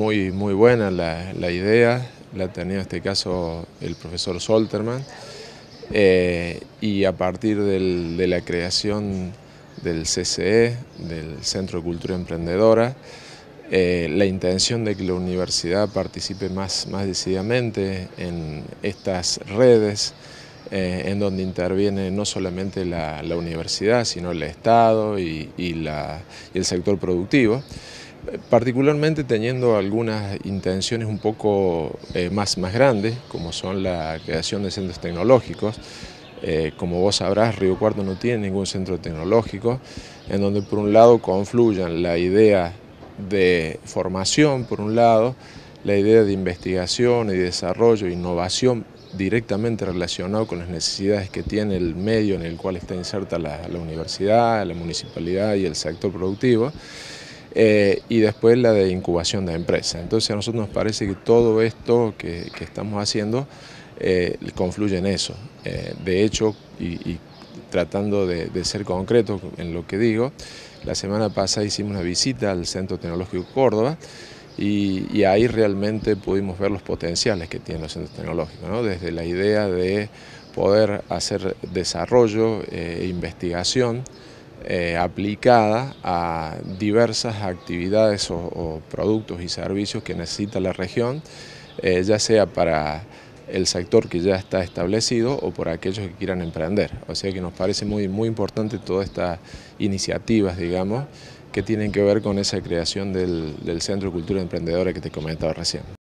muy buena la idea, la ha tenido en este caso el profesor Solterman, y a partir de la creación del CCE, del Centro de Cultura Emprendedora, la intención de que la universidad participe más decididamente en estas redes, en donde interviene no solamente la universidad, sino el Estado y el sector productivo, particularmente teniendo algunas intenciones un poco más grandes, como son la creación de centros tecnológicos. Como vos sabrás, Río Cuarto no tiene ningún centro tecnológico, en donde por un lado confluyan la idea de formación, por un lado, la idea de investigación y desarrollo, innovación, directamente relacionado con las necesidades que tiene el medio en el cual está inserta la universidad, la municipalidad y el sector productivo, y después la de incubación de empresas. Entonces a nosotros nos parece que todo esto que estamos haciendo confluye en eso. De hecho, y tratando de ser concreto en lo que digo, la semana pasada hicimos una visita al Centro Tecnológico Córdoba, y ahí realmente pudimos ver los potenciales que tienen los centros tecnológicos, ¿no? Desde la idea de poder hacer desarrollo e investigación aplicada a diversas actividades o productos y servicios que necesita la región, ya sea para el sector que ya está establecido o por aquellos que quieran emprender. O sea que nos parece muy importante todas estas iniciativas, digamos, que tienen que ver con esa creación del Centro de Cultura Emprendedora que te comentaba recién.